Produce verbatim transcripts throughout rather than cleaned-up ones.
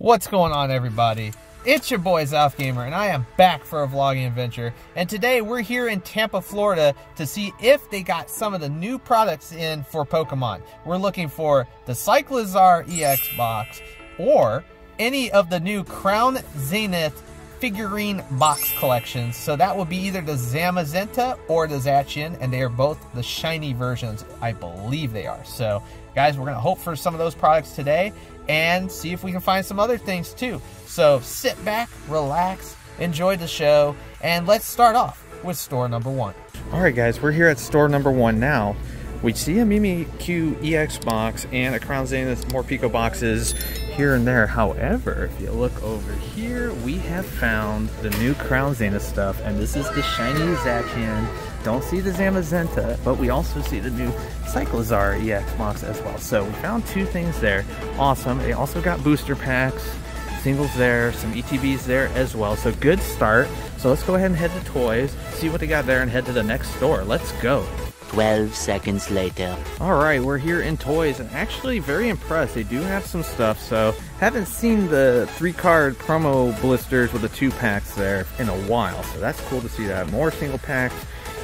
What's going on, everybody? It's your boy Zalf Gamer, and I am back for a vlogging adventure. And today we're here in Tampa, Florida to see if they got some of the new products in for Pokemon. We're looking for the Cyclizar E X box or any of the new Crown Zenith figurine box collections. So that will be either the Zamazenta or the Zacian, and they are both the shiny versions. I believe they are. So guys, we're gonna hope for some of those products today and see if we can find some other things too. So sit back, relax, enjoy the show, and let's start off with store number one. All right guys, we're here at store number one now. We see a Mimikyu E X box and a Crown Zenith, more Pico boxes here and there. However, if you look over here, we have found the new Crown Zenith stuff, and this is the shiny Zacian. Don't see the Zamazenta, but we also see the new Cyclizar E X box as well. So we found two things there. Awesome. They also got booster packs, singles there, some E T Bs there as well. So good start. So let's go ahead and head to toys, see what they got there, and head to the next store. Let's go. twelve seconds later. All right, we're here in toys and actually very impressed. They do have some stuff, so haven't seen the three card promo blisters with the two packs there in a while, so that's cool to see that. More single packs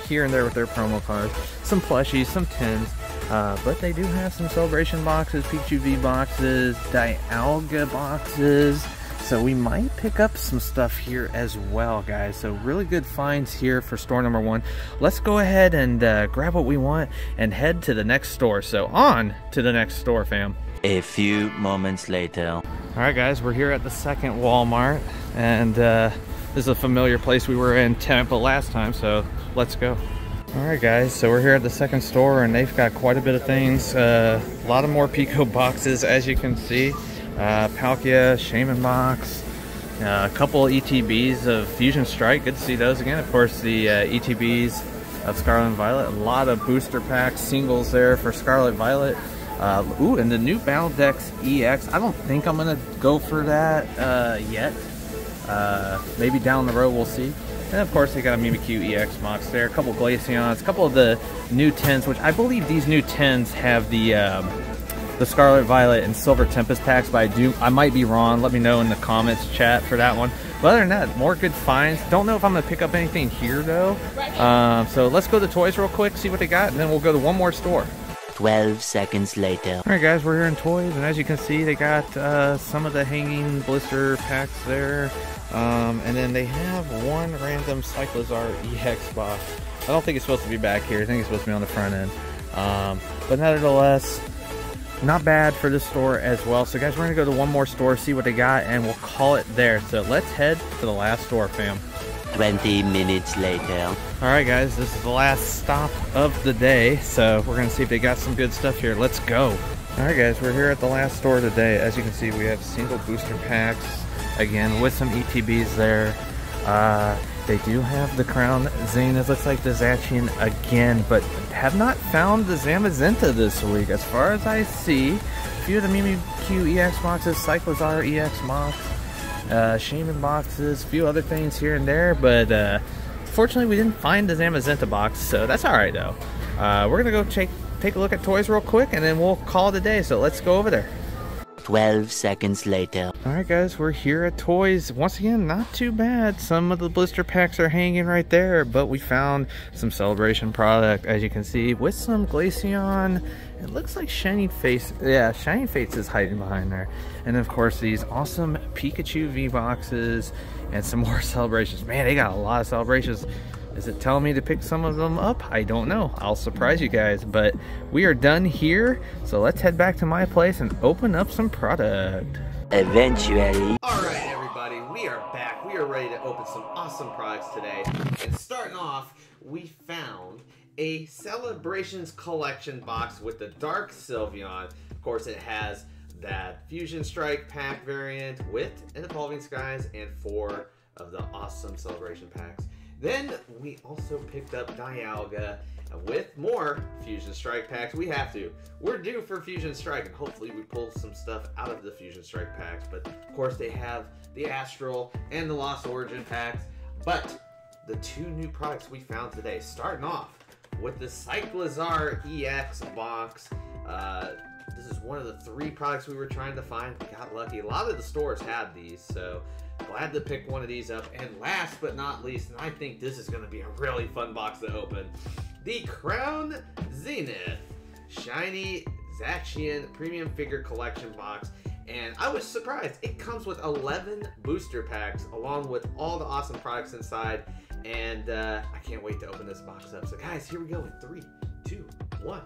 here and there with their promo cards, some plushies, some tins, uh, but they do have some Celebration boxes, Pikachu V boxes, Dialga boxes, so we might pick up some stuff here as well, guys. So really good finds here for store number one. Let's go ahead and uh, grab what we want and head to the next store. So on to the next store, fam. A few moments later. All right, guys, we're here at the second Walmart, and uh, this is a familiar place. We were in Tampa last time, so let's go. All right, guys, so we're here at the second store, and they've got quite a bit of things. Uh, a lot of more Pico boxes, as you can see. Uh, Palkia, Shaymin box, uh, a couple E T Bs of Fusion Strike, good to see those again. Of course, the uh, E T Bs of Scarlet and Violet, a lot of booster packs, singles there for Scarlet and Violet. Uh, ooh, and the new Battledex E X, I don't think I'm going to go for that uh, yet. Uh, maybe down the road we'll see. And of course, they got a Mimikyu E X box there, a couple Glaceons, a couple of the new tins, which I believe these new tins have the... Um, the Scarlet Violet and Silver Tempest packs, but I do, I might be wrong. Let me know in the comments chat for that one. But other than that, more good finds. Don't know if I'm gonna pick up anything here though. Um, so let's go to toys real quick, see what they got, and then we'll go to one more store. twelve seconds later. All right guys, we're here in toys, and as you can see, they got uh, some of the hanging blister packs there. Um, and then they have one random Cyclizar E X box. I don't think it's supposed to be back here. I think it's supposed to be on the front end. Um, but nevertheless, not bad for this store as well. So guys, we're gonna go to one more store, see what they got, and we'll call it there. So let's head to the last store, fam. twenty minutes later. All right guys, this is the last stop of the day, so we're gonna see if they got some good stuff here. Let's go. All right guys, we're here at the last store today. As you can see, we have single booster packs again with some E T Bs there. uh They do have the Crown Zenith, looks like the Zacian again, but have not found the Zamazenta this week, as far as I see. A few of the Mimikyu E X boxes, Cyclizar E X box, uh, Shaymin boxes, a few other things here and there, but uh, fortunately we didn't find the Zamazenta box, so that's alright though. Uh, we're going to go take, take a look at toys real quick, and then we'll call it a day, so let's go over there. twelve seconds later. Alright guys, we're here at toys. Once again, not too bad. Some of the blister packs are hanging right there, but we found some Celebration product, as you can see, with some Glaceon. It looks like Shiny Fates. Yeah, Shiny Fates is hiding behind there. And of course, these awesome Pikachu V boxes and some more Celebrations. Man, they got a lot of Celebrations. Is it telling me to pick some of them up? I don't know. I'll surprise you guys, but we are done here. So let's head back to my place and open up some product. Eventually. All right, everybody, we are back. We are ready to open some awesome products today. And starting off, we found a Celebrations collection box with the Dark Sylveon. Of course, it has that Fusion Strike pack variant with an Evolving Skies and four of the awesome Celebration packs. Then we also picked up Dialga with more Fusion Strike packs. We have to. We're due for Fusion Strike, and hopefully we pull some stuff out of the Fusion Strike packs. But of course they have the Astral and the Lost Origin packs. But the two new products we found today, starting off with the Cyclizar E X box. Uh, This is one of the three products we were trying to find. We got lucky. A lot of the stores had these, so glad to pick one of these up. And last but not least, and I think this is going to be a really fun box to open, the Crown Zenith Shiny Zacian Premium Figure Collection Box. And I was surprised. It comes with eleven booster packs along with all the awesome products inside. And uh, I can't wait to open this box up. So guys, here we go in three, two, one.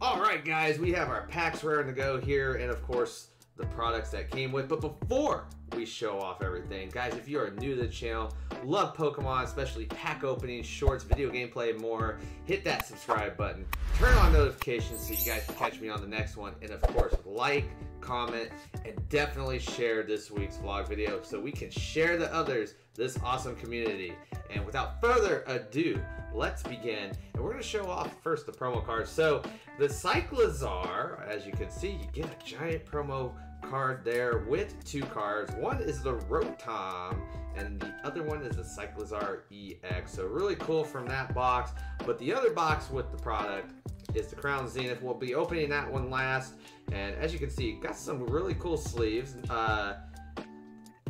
All right, guys, we have our packs raring to go here. And of course, the products that came with. But before we show off everything, guys, if you are new to the channel, love Pokemon, especially pack openings, shorts, video gameplay, and more, hit that subscribe button, turn on notifications so you guys can catch me on the next one, and of course, like, comment, and definitely share this week's vlog video so we can share to others this awesome community. And without further ado, let's begin. And we're going to show off first the promo cards. So the Cyclizar, as you can see, you get a giant promo card there with two cards. One is the Rotom and the other one is the Cyclizar E X. So really cool from that box. But the other box with the product is the Crown Zenith. We'll be opening that one last. And as you can see, got some really cool sleeves. Uh,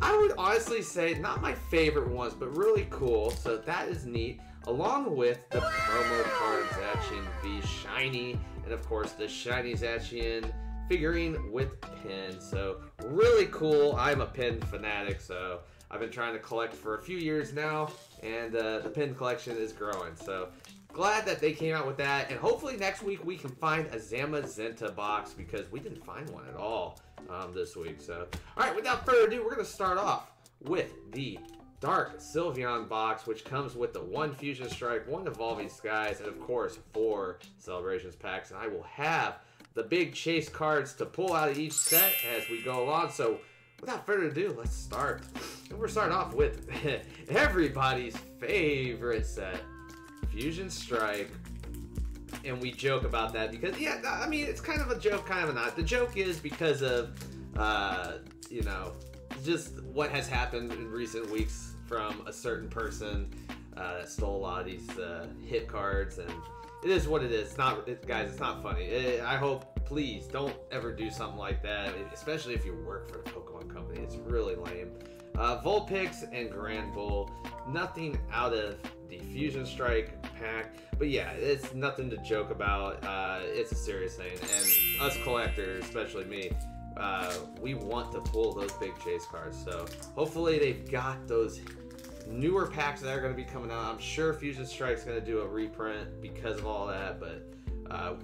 I would honestly say not my favorite ones, but really cool. So that is neat. Along with the promo card Zacian V Shiny, and of course the Shiny Zacian figurine with pin. So really cool. I'm a pin fanatic, so I've been trying to collect for a few years now, and uh, the pin collection is growing. So glad that they came out with that, and hopefully next week we can find a Zamazenta box because we didn't find one at all um, this week. So all right, without further ado, we're going to start off with the Dark Sylveon box, which comes with the one Fusion Strike, one Evolving Skies, and of course four Celebrations packs. And I will have the big chase cards to pull out of each set as we go along. So without further ado, let's start. And we're starting off with everybody's favorite set, Fusion Strike. And we joke about that because, yeah, I mean, it's kind of a joke, kind of a not. The joke is because of, uh, you know, just what has happened in recent weeks from a certain person uh, that stole a lot of these uh, hit cards, and it is what it is. It's not, it, guys, it's not funny. It, I hope, please, don't ever do something like that, especially if you work for the Pokemon company. It's really lame. Uh, Volpix and Granbull, nothing out of the Fusion Strike pack, but yeah, it's nothing to joke about. Uh, it's a serious thing, and us collectors, especially me, Uh, we want to pull those big chase cards. So hopefully they've got those newer packs that are going to be coming out. I'm sure Fusion Strike's going to do a reprint because of all that, but uh,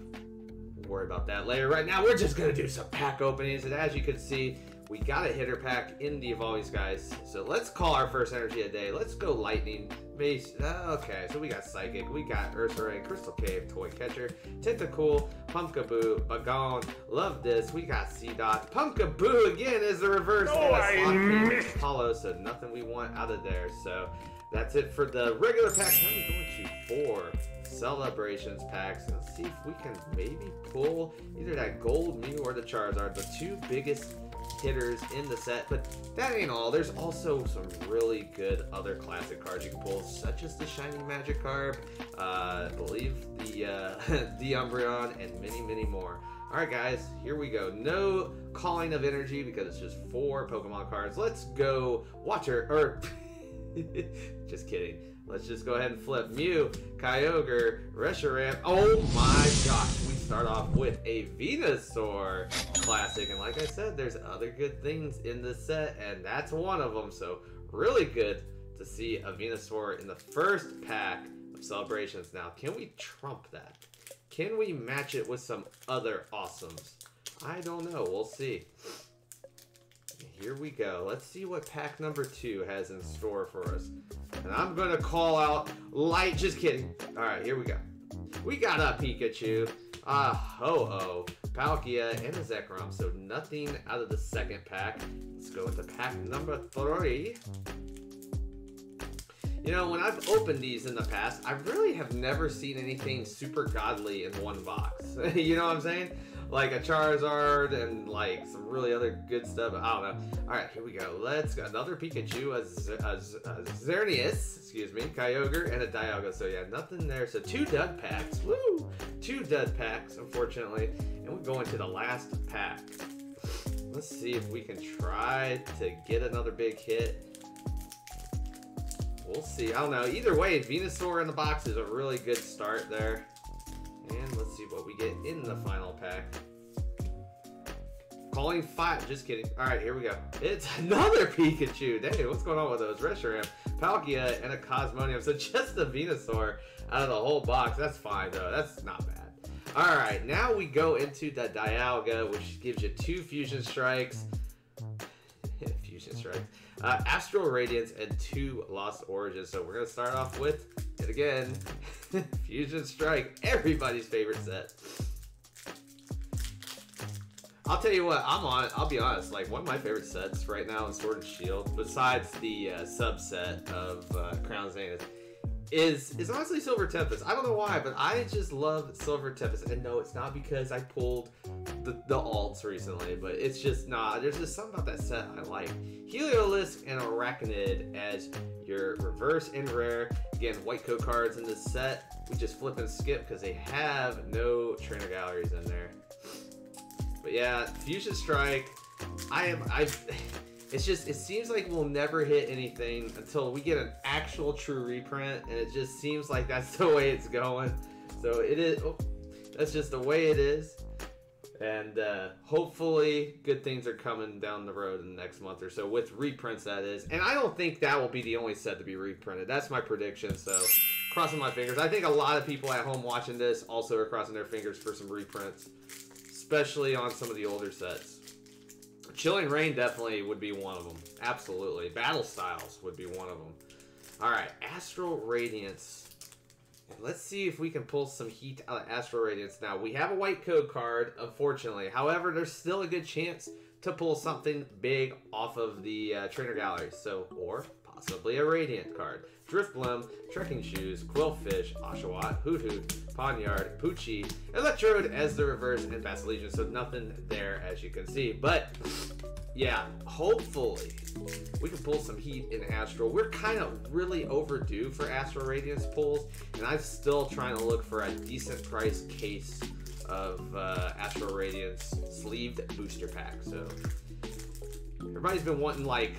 we'll worry about that later. Right now, we're just going to do some pack openings, and as you can see, we got a hitter pack in the Evolving Skies. So let's call our first energy of the day. Let's go Lightning Base. Okay, so we got Psychic, we got Ursaring, Crystal Cave, Toy Catcher, Tentacool, Pumpkaboo, Bagon, Love This, we got Seedot. Pumpkaboo again is the reverse. Oh, and a slot hollow, so nothing we want out of there. So that's it for the regular packs. Now we're going to four Celebrations packs. Let's see if we can maybe pull either that Gold Mew or the Charizard, the two biggest hitters in the set. But that ain't all. There's also some really good other classic cards you can pull, such as the Shiny Magikarp, uh, I believe the uh, the Umbreon, and many, many more. All right, guys, here we go. No calling of energy because it's just four Pokemon cards. Let's go Water, or just kidding. Let's just go ahead and flip Mew, Kyogre, Reshiram. Oh my gosh, we start off with a Venusaur classic, and like I said, there's other good things in this set, and that's one of them. So really good to see a Venusaur in the first pack of Celebrations. Now, can we trump that? Can we match it with some other awesomes? I don't know, we'll see. Here we go. Let's see what pack number two has in store for us. And I'm gonna call out Light. Just kidding. All right, here we go. We got a Pikachu, a Ho-Oh, Palkia, and a Zekrom. So nothing out of the second pack. Let's go with the pack number three. You know, when I've opened these in the past, I really have never seen anything super godly in one box. You know what I'm saying? like a Charizard and like some really other good stuff. I don't know. All right, here we go. Let's go. Another Pikachu, a, Z a, Z a Xerneas, excuse me, Kyogre, and a Dialga. So yeah, nothing there. So two dud packs. Woo! Two dud packs, unfortunately. And we're going to the last pack. Let's see if we can try to get another big hit. We'll see. I don't know. Either way, Venusaur in the box is a really good start there. And let's see what we get in the final pack. Calling five. Just kidding. All right, here we go. It's another Pikachu. Dang, what's going on with those? Reshiram, Palkia, and a Cosmonium. So just the Venusaur out of the whole box. That's fine, though. That's not bad. All right, now we go into the Dialga, which gives you two Fusion Strikes. Fusion Strikes. Uh, Astral Radiance and two Lost Origins. So we're going to start off with, and again, Fusion Strike, everybody's favorite set. I'll tell you what, I'm on, I'll be honest, like one of my favorite sets right now in Sword and Shield, besides the uh, subset of uh, Crown Zenith, is, is honestly Silver Tempest. I don't know why, but I just love Silver Tempest. And no, it's not because I pulled the, the alts recently, but it's just not. Nah, there's just something about that set I like. Heliolisk and Arachnid as your reverse and rare. Again, white coat cards in this set. We just flip and skip because they have no trainer galleries in there. But yeah, Fusion Strike, I am, I, it's just, it seems like we'll never hit anything until we get an actual true reprint, and it just seems like that's the way it's going. So it is, oh, that's just the way it is. And uh, hopefully good things are coming down the road in the next month or so with reprints, that is. And I don't think that will be the only set to be reprinted. That's my prediction, so crossing my fingers. I think a lot of people at home watching this also are crossing their fingers for some reprints, especially on some of the older sets. Chilling Rain definitely would be one of them. Absolutely. Battle Styles would be one of them. All right, Astral Radiance. Let's see if we can pull some heat out of Astral Radiance. Now, we have a white code card, unfortunately. However, there's still a good chance to pull something big off of the uh, trainer gallery. So, or possibly a Radiant card. Driftblum, Trekking Shoes, Quillfish, Oshawott, Hoot Hoot, Pawniard, Poochie, Electrode as the reverse, and Basilegion. So nothing there, as you can see. But yeah, hopefully we can pull some heat in Astral. We're kind of really overdue for Astral Radiance pulls, and I'm still trying to look for a decent price case of uh, Astral Radiance sleeved booster pack. So everybody's been wanting, like,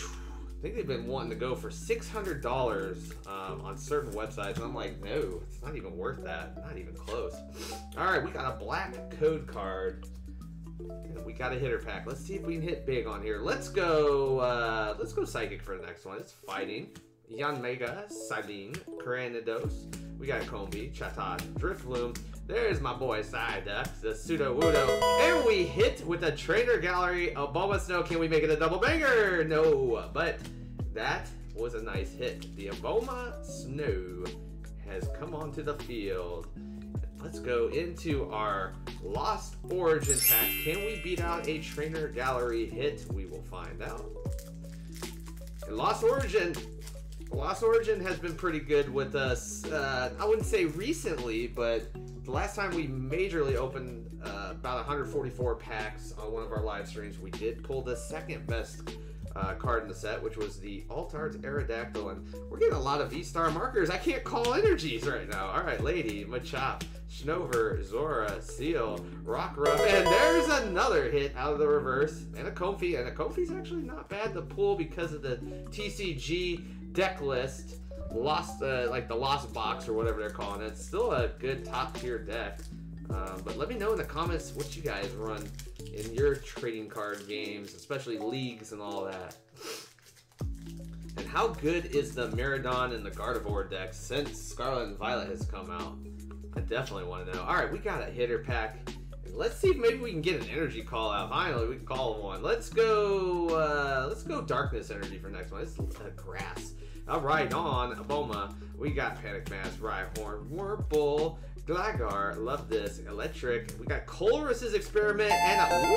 I think they've been wanting to go for six hundred dollars um, on certain websites, and I'm like, no, it's not even worth that, not even close. All right, we got a black code card. We got a hitter pack. Let's see if we can hit big on here. Let's go, uh, let's go Psychic for the next one. It's Fighting, Yanmega, Sidene, Caranidos. We got a Combi, Chatot, Drifloom. There's my boy Psyduck, the Sudowoodo. And we hit with a Trainer Gallery, Abomasnow. Can we make it a double banger? No, but that was a nice hit. The Abomasnow has come onto the field. Let's go into our Lost Origin pack. Can we beat out a Trainer Gallery hit? We will find out. And Lost Origin, Lost Origin has been pretty good with us. Uh, I wouldn't say recently, but the last time we majorly opened uh, about one hundred forty-four packs on one of our live streams, we did pull the second best uh, card in the set, which was the Altar's Aerodactyl. And we're getting a lot of V Star markers. I can't call energies right now. All right, Lady, Machop, Snover, Zora, Seal, Rockruff, and there's another hit out of the reverse, and a Comfy, and a Comfy's actually not bad to pull because of the T C G deck list, lost, uh, like the Lost Box or whatever they're calling it. It's still a good top tier deck, um, but let me know in the comments what you guys run in your trading card games, especially leagues and all that. And how good is the Mirrodon and the Gardevoir deck since Scarlet and Violet has come out? I definitely want to know. All right, we got a hitter pack. Let's see if maybe we can get an energy call out. Finally, we can call one. Let's go. Uh, let's go darkness energy for next one. It's uh, grass. All right, on Aboma. We got Panic Mask, Rhyhorn, Wurmple, Gligar. Love this. Electric. We got Colress's Experiment and a ooh,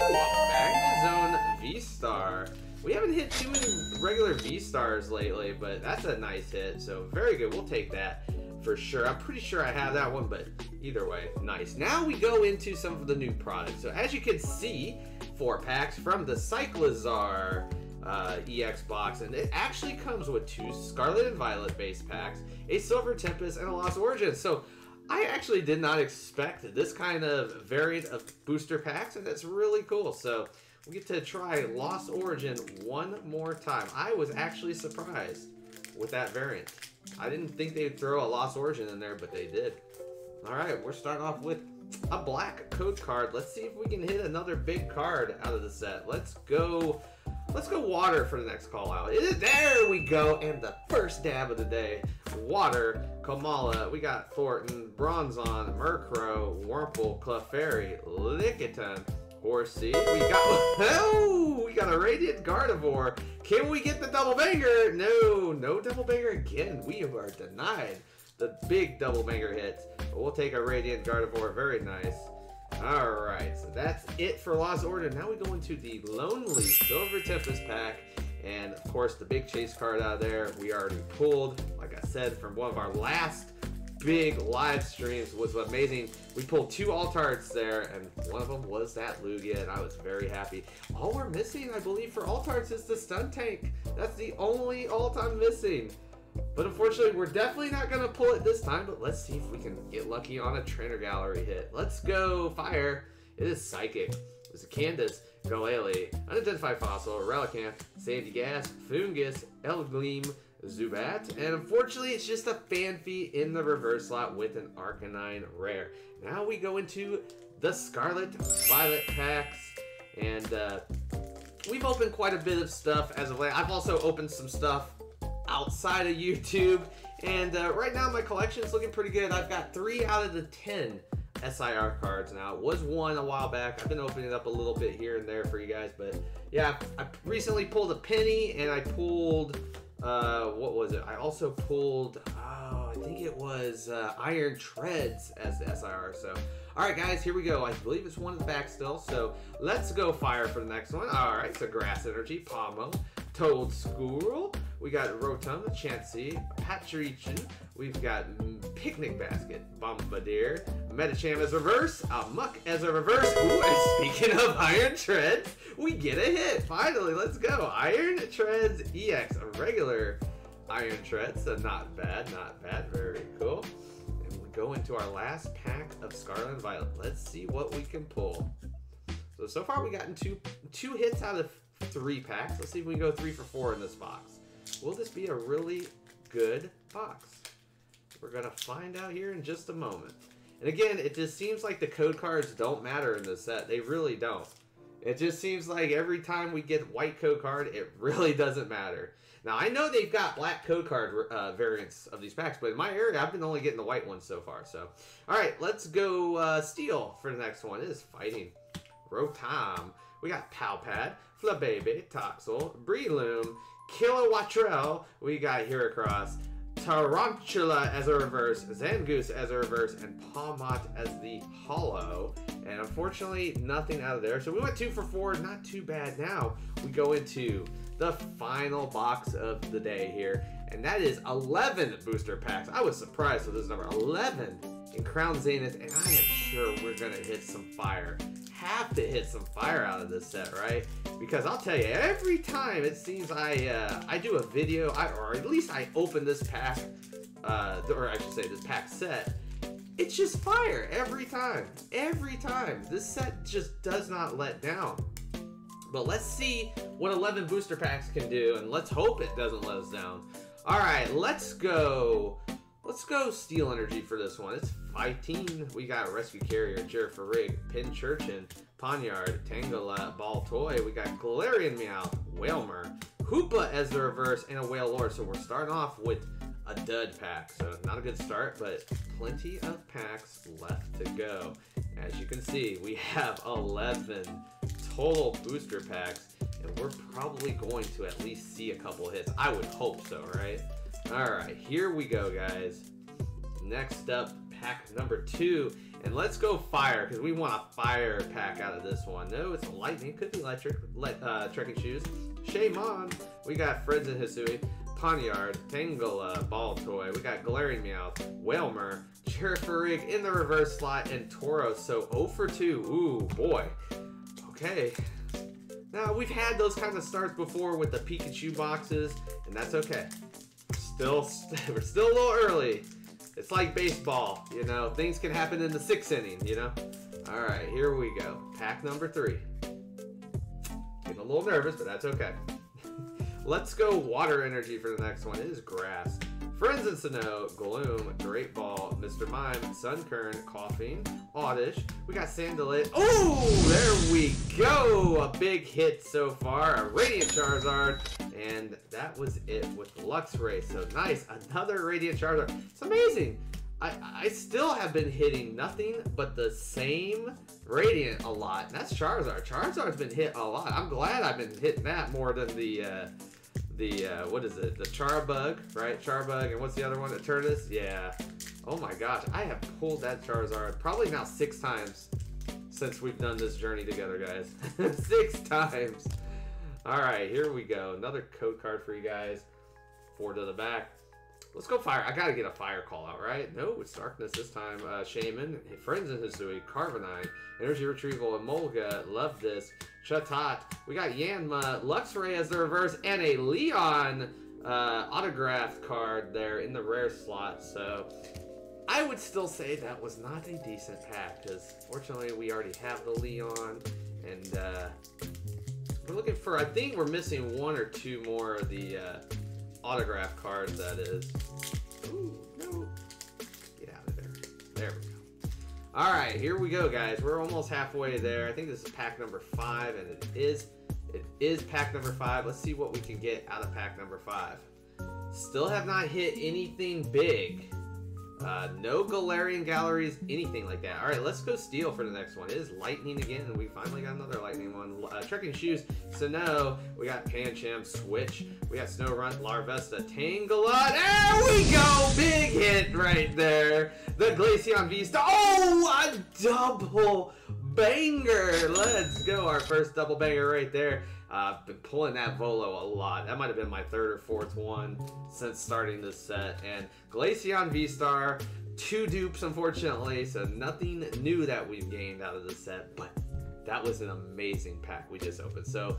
Magnezone V Star. We haven't hit too many regular V Stars lately, but that's a nice hit. So very good. We'll take that. for sure. I'm pretty sure I have that one, but either way, nice. Now we go into some of the new products. So as you can see, four packs from the Cyclizar uh, E X box, and it actually comes with two Scarlet and Violet base packs, a Silver Tempest, and a Lost Origin. So I actually did not expect this kind of variant of booster packs, and that's really cool. So we get to try Lost Origin one more time. I was actually surprised with that variant. I didn't think they'd throw a Lost Origin in there, but they did. All right, we're starting off with a black code card. Let's see if we can hit another big card out of the set. Let's go, let's go water for the next call out. There we go, and the first dab of the day. Water, Kamala, we got Thornton, Bronzon, Murkrow, Wurmple, Clefairy, Lickitung, Horsea. We got, oh, we got a Radiant Gardevoir. Can we get the double banger? No, no double banger again. We are denied the big double banger hits. But we'll take a Radiant Gardevoir. Very nice. All right, so that's it for Lost Order. Now we go into the Lonely Silver Tempest pack. And of course, the big chase card out of there, we already pulled, like I said, from one of our last big live streams, was amazing. We pulled two Altarts there, and one of them was that Lugia, and I was very happy. All we're missing, I believe, for Altarts is the Stun Tank. That's the only Alt I'm missing. But unfortunately, we're definitely not going to pull it this time, but let's see if we can get lucky on a Trainer Gallery hit. Let's go Fire. It is Psychic. It's a Candace, Galele, Unidentified Fossil, Relicanth, Sandy Gas, Fungus, Elgleam, Zubat, and unfortunately it's just a Fanfi in the reverse slot with an Arcanine Rare. Now we go into the Scarlet Violet packs, and uh, we've opened quite a bit of stuff as of late. I've also opened some stuff outside of YouTube, and uh, right now my collection is looking pretty good. I've got three out of the ten S I R cards now. It was one a while back. I've been opening it up a little bit here and there for you guys, but yeah, I recently pulled a penny, and I pulled uh what was it? I also pulled oh I think it was uh Iron Treads as the S I R. So all right guys, here we go. I believe it's one in the back still, so let's go Fire for the next one. All right, so Grass Energy, Pomo, Toad Squirrel, we got Rotom, Chansey, Hatchreepin, we've got Picnic Basket, Bombardier, Medicham as reverse, Amok as a reverse. Ooh, and speaking of Iron Treads, we get a hit. Finally, let's go. Iron Treads E X, a regular Iron Treads, so not bad, not bad, very cool. And we go into our last pack of Scarlet and Violet. Let's see what we can pull. So, so far we've gotten two, two hits out of three packs. Let's see if we can go three for four in this box. Will this be a really good box? We're gonna find out here in just a moment. And again, it just seems like the code cards don't matter in this set. They really don't. It just seems like every time we get white code card, it really doesn't matter. Now, I know they've got black code card uh, variants of these packs, but in my area, I've been only getting the white ones so far. So, all right, let's go uh, Steel for the next one. It is Fighting, Rotom. We got Palpad, Flabébé, Toxel, Breloom, Kilowattrel. We got Heracross, Tarantula as a reverse, Zangoose as a reverse, and Palmot as the hollow. And unfortunately, nothing out of there. So we went two for four, not too bad. Now we go into the final box of the day here, and that is eleven booster packs. I was surprised with this number, eleven in Crown Zenith, and I am sure we're gonna hit some fire. Have to hit some fire out of this set, right? Because I'll tell you, every time it seems I uh, I do a video, I, or at least I open this pack, uh, or I should say this pack set, it's just fire every time. Every time. This set just does not let down. But let's see what eleven booster packs can do, and let's hope it doesn't let us down. All right, let's go. Let's go Steel Energy for this one. It's fighting. We got Rescue Carrier, Jirafarig, Pinchurchin, Pawniard, Tangela, Baltoy. We got Galarian Meowth, Whalmer, Hoopa as the reverse, and a Wailord. So we're starting off with a dud pack. So not a good start, but plenty of packs left to go. As you can see, we have eleven total booster packs, and we're probably going to at least see a couple hits. I would hope so, right? All right, here we go, guys. Next up, pack number two, and let's go Fire, because we want a Fire pack out of this one. No, it's Lightning. Could be electric. Let, uh, Trekking Shoes. Shaymin. We got Friends and Hisui. Pawniard, Tangela, Baltoy, we got Glaring Meowth, Whelmer, Jirafarig in the reverse slot, and Tauros, so zero for two. Ooh, boy. Okay. Now, we've had those kind of starts before with the Pikachu boxes, and that's okay. Still, st we're still a little early. It's like baseball, you know? Things can happen in the sixth inning, you know? All right, here we go. Pack number three. Getting a little nervous, but that's okay. Let's go water energy for the next one. It is grass. Friends and Sinnoh, Gloom, Great Ball, Mister Mime, Sunkern, Coughing, Oddish. We got Sandalit. Oh, there we go. A big hit so far. A Radiant Charizard. And that was it with Luxray. So nice. Another Radiant Charizard. It's amazing. I, I still have been hitting nothing but the same Radiant a lot. And that's Charizard. Charizard's been hit a lot. I'm glad I've been hitting that more than the... Uh, The, uh, what is it? The Charbug, right? Charbug, and what's the other one? Eternatus? Yeah. Oh my gosh, I have pulled that Charizard probably now six times since we've done this journey together, guys. Six times! Alright, here we go. Another code card for you guys. Four to the back. Let's go fire. I gotta get a fire call out, right? No, it's darkness this time. Uh, Shaymin, Friends in Hisui, Carvanine, Energy Retrieval, Emolga, Love Disc, Chatot. We got Yanma, Luxray as the reverse, and a Leon uh, autographed card there in the rare slot. So I would still say that was not a decent pack because fortunately we already have the Leon. And uh, we're looking for, I think we're missing one or two more of the uh, autograph cards, that is. Ooh, no. Get out of there. There we go. All right, here we go, guys. We're almost halfway there. I think this is pack number five, and it is it is pack number five. Let's see what we can get out of pack number five. Still have not hit anything big. Uh, no Galarian galleries, anything like that. All right, let's go Steel for the next one. It is Lightning again, and we finally got another Lightning one. Uh, Trekking Shoes, Sinnoh. We got Pancham, Switch. We got Snowrunt, Larvesta, Tangela. There we go! Big hit right there. The Glaceon V Star. Oh, a double banger. Let's go. Our first double banger right there. I've uh, been pulling that Volo a lot. That might have been my third or fourth one since starting this set. And Glaceon V-Star, two dupes unfortunately, so nothing new that we've gained out of the set, but that was an amazing pack we just opened. So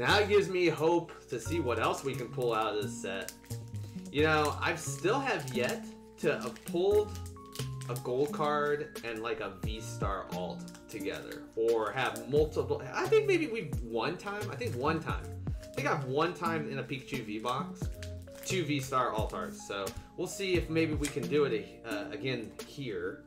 now it gives me hope to see what else we can pull out of this set. You know, I still have yet to have pulled a gold card and like a V-Star alt together, or have multiple. I think maybe we've one time, I think one time, I think I've one time in a Pikachu V box, two V-Star alt arts, so we'll see if maybe we can do it uh, again here,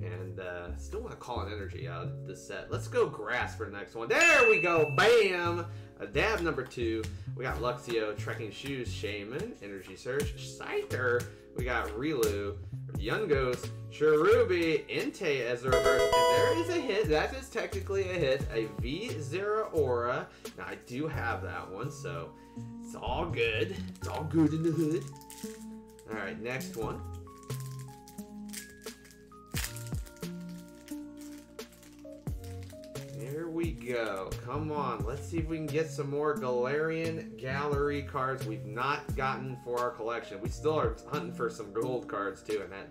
and uh, still want to call an energy out of this set. Let's go grass for the next one. There we go, bam! A dab number two. We got Luxio, Trekking Shoes, Shaymin, Energy Surge, Scyther, we got Riolu, Yungos, Cherubi, Entei as the reverse, and there is a hit. That is technically a hit, a V-Zeraora. Now I do have that one, so it's all good. It's all good in the hood. All right, next one. Here we go. Come on, let's see if we can get some more Galarian Gallery cards we've not gotten for our collection. We still are hunting for some gold cards too, and that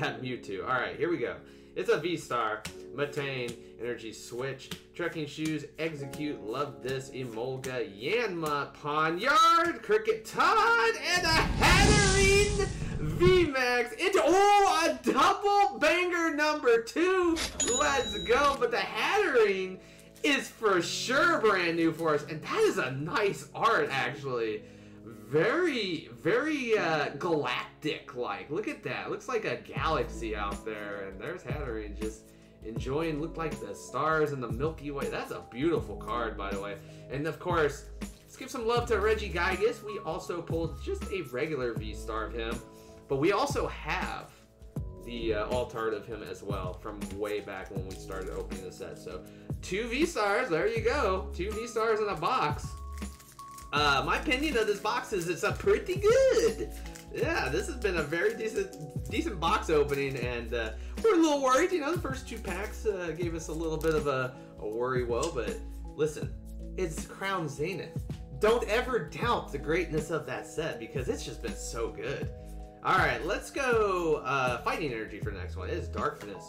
that Mewtwo. All right, here we go. It's a V-Star, Matane, Energy Switch, Trekking Shoes, Execute, Love This, Emolga, Yanma, Pawniard, Cricketon, and a Hatterene V-Max into, oh, a double banger number two. Let's go. But the Hatterene is for sure brand new for us, and that is a nice art, actually. Very, very uh, galactic-like. Look at that. Looks like a galaxy out there, and there's Hatterene just enjoying, look like the stars in the Milky Way. That's a beautiful card, by the way. And of course, let's give some love to Reggie Gygas. We also pulled just a regular V-Star of him, but we also have the uh, alt art of him as well from way back when we started opening the set. So two V-Stars, there you go. Two V-Stars in a box. Uh, my opinion of this box is it's a pretty good. Yeah, this has been a very decent decent box opening, and uh, we're a little worried. You know, the first two packs uh, gave us a little bit of a, a worry woe, but listen, it's Crown Zenith. don't ever doubt the greatness of that set because it's just been so good. All right, let's go uh, Fighting Energy for the next one. It is Darkness,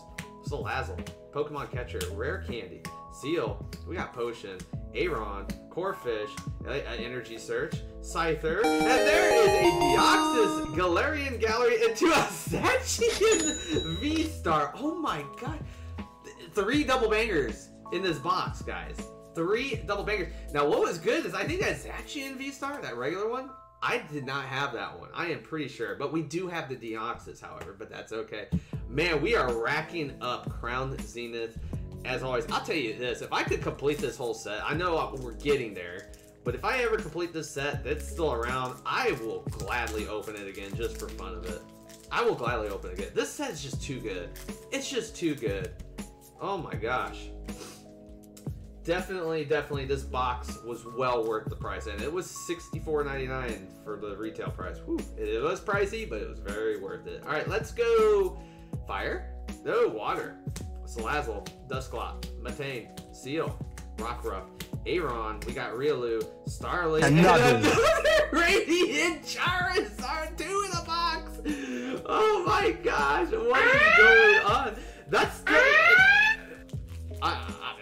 Salazzle, Pokemon Catcher, Rare Candy, Seal, we got Potion, Aeron, Corphish, an Energy Search, Scyther, and there is a Deoxys, Galarian Gallery, and to a Zacian V Star. Oh my god. Three double bangers in this box, guys. Three double bangers. Now, what was good is I think that Zacian V Star, that regular one, I did not have that one. I am pretty sure. But we do have the Deoxys, however, but that's okay. Man, we are racking up Crown Zenith. As always, I'll tell you this, if I could complete this whole set, I know we're getting there, but if I ever complete this set that's still around, I will gladly open it again just for fun of it. I will gladly open it again. This set's just too good. It's just too good. Oh my gosh. Definitely, definitely this box was well worth the price, and it was sixty-four ninety-nine for the retail price. Whew. It was pricey, but it was very worth it. All right, let's go Fire. No, Water. Salazzle, Dusclops, Matane, Seal, Rockruff, Aeron, we got Riolu, Starly, another, and another Radiant Charizard, two in the box! Oh my gosh, what is going on? That's the... I, I,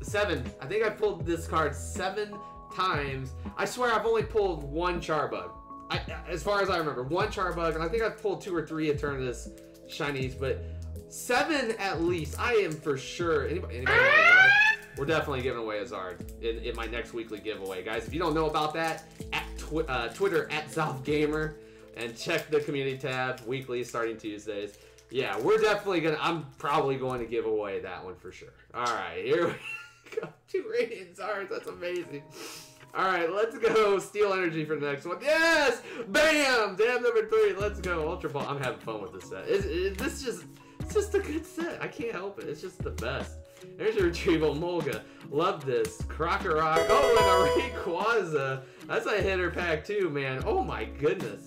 seven. I think I pulled this card seven times. I swear I've only pulled one Charbug. I, as far as I remember, one Charbug, and I think I've pulled two or three Eternatus Shinies, but... Seven at least. I am for sure. Anybody, anybody want Zard? We're definitely giving away a Zard in, in my next weekly giveaway, guys. If you don't know about that, at twi uh, Twitter at Zalf Gamer, and check the community tab weekly starting Tuesdays. Yeah, we're definitely gonna. I'm probably going to give away that one for sure. All right, here we go. Two Radiant Zards. That's amazing. All right, let's go Steel Energy for the next one. Yes, bam, damn number three. Let's go Ultra Ball. I'm having fun with this set. Is, is this just? It's just a good set. I can't help it. It's just the best. There's your Retrieval, Molga. Love this. Crocorock. Oh, and a Rayquaza. That's a hitter pack too, man. Oh my goodness.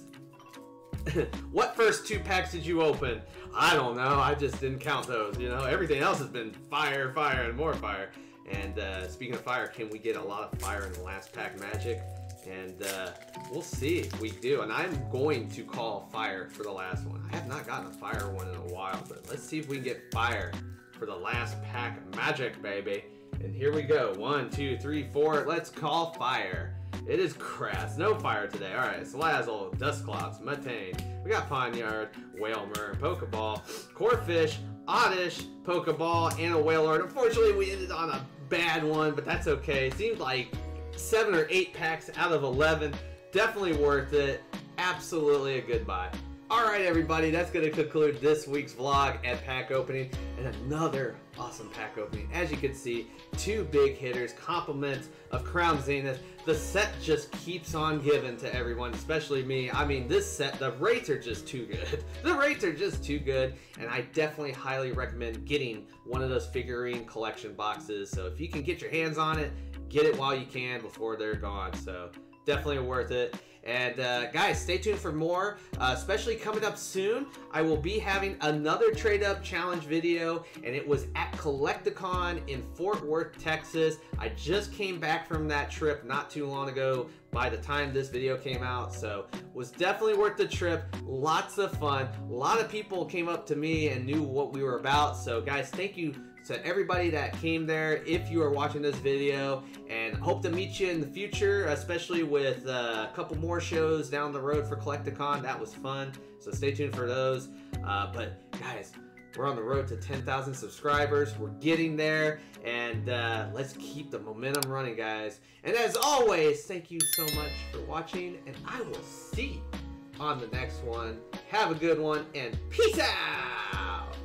What first two packs did you open? I don't know. I just didn't count those. You know, everything else has been fire, fire, and more fire. And uh, speaking of fire, can we get a lot of fire in the last pack magic? And uh, we'll see if we do. And I'm going to call fire for the last one. I have not gotten a fire one in a while, but let's see if we can get fire for the last pack magic, baby. And here we go. One, two, three, four. Let's call fire. It is Crass. No fire today. All right. Salazzle, Dusclops, Matane. We got Pawniard, Whalemur, Pokeball, Corphish, Oddish, Pokeball, and a Wailord. Unfortunately, we ended on a bad one, but that's okay. It seems like seven or eight packs out of eleven. Definitely worth it. Absolutely a good buy. Alright everybody, that's going to conclude this week's vlog and pack opening, and another awesome pack opening. As you can see, two big hitters, compliments of Crown Zenith. The set just keeps on giving to everyone, especially me. I mean, this set, the rates are just too good. The rates are just too good, and I definitely highly recommend getting one of those figurine collection boxes. So if you can get your hands on it, get it while you can before they're gone. So definitely worth it. And uh, guys, stay tuned for more, uh, especially coming up soon. I will be having another trade up challenge video, and it was at Collecticon in Fort Worth, Texas. I just came back from that trip not too long ago by the time this video came out. So was definitely worth the trip. Lots of fun. A lot of people came up to me and knew what we were about. So guys, thank you to everybody that came there if you are watching this video, and hope to meet you in the future, especially with uh, a couple more shows down the road for Collecticon. That was fun, so stay tuned for those. Uh, but guys, we're on the road to ten thousand subscribers. We're getting there, and uh, let's keep the momentum running, guys. And as always, thank you so much for watching, and I will see you on the next one. Have a good one, and peace out!